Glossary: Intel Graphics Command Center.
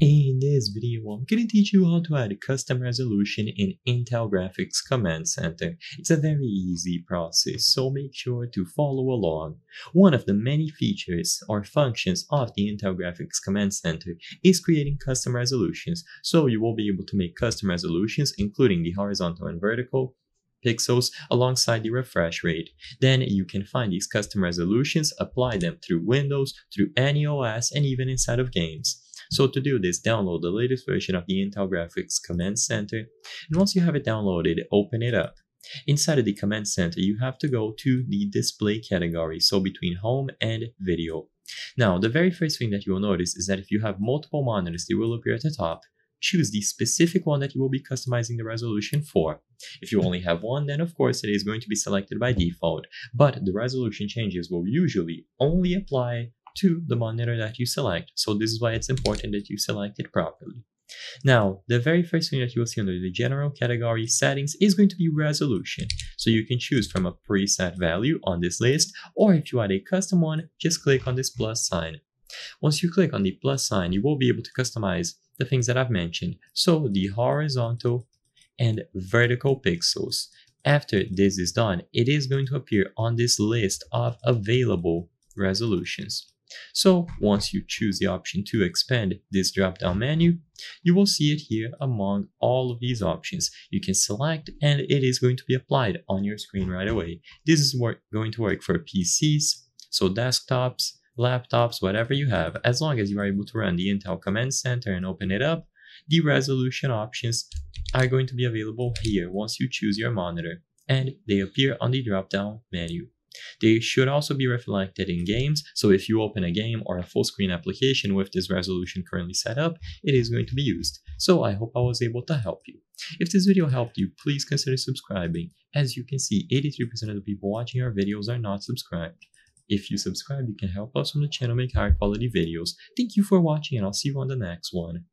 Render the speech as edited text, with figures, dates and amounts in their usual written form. In this video, I'm going to teach you how to add custom resolution in Intel Graphics Command Center. It's a very easy process, so make sure to follow along. One of the many features or functions of the Intel Graphics Command Center is creating custom resolutions, so you will be able to make custom resolutions including the horizontal and vertical pixels alongside the refresh rate. Then you can find these custom resolutions, apply them through Windows, through any OS, and even inside of games. So to do this, download the latest version of the Intel Graphics Command Center, and once you have it downloaded, open it up. Inside of the Command Center, you have to go to the Display category, so between Home and Video. Now, the very first thing that you will notice is that if you have multiple monitors, they will appear at the top. Choose the specific one that you will be customizing the resolution for. If you only have one, then of course it is going to be selected by default, but the resolution changes will usually only apply to the monitor that you select, so this is why it's important that you select it properly. Now, the very first thing that you will see under the General category, Settings, is going to be Resolution. So you can choose from a preset value on this list, or if you add a custom one, just click on this plus sign. Once you click on the plus sign, you will be able to customize the things that I've mentioned, so the horizontal and vertical pixels. After this is done, it is going to appear on this list of available resolutions. So once you choose the option to expand this drop-down menu, you will see it here among all of these options. You can select and it is going to be applied on your screen right away. This is going to work for PCs, so desktops, laptops, whatever you have. As long as you are able to run the Intel Command Center and open it up, the resolution options are going to be available here once you choose your monitor, and they appear on the drop-down menu. They should also be reflected in games, so if you open a game or a full-screen application with this resolution currently set up, it is going to be used. So I hope I was able to help you. If this video helped you, please consider subscribing. As you can see, 83% of the people watching our videos are not subscribed. If you subscribe, you can help us on the channel make higher quality videos. Thank you for watching, and I'll see you on the next one.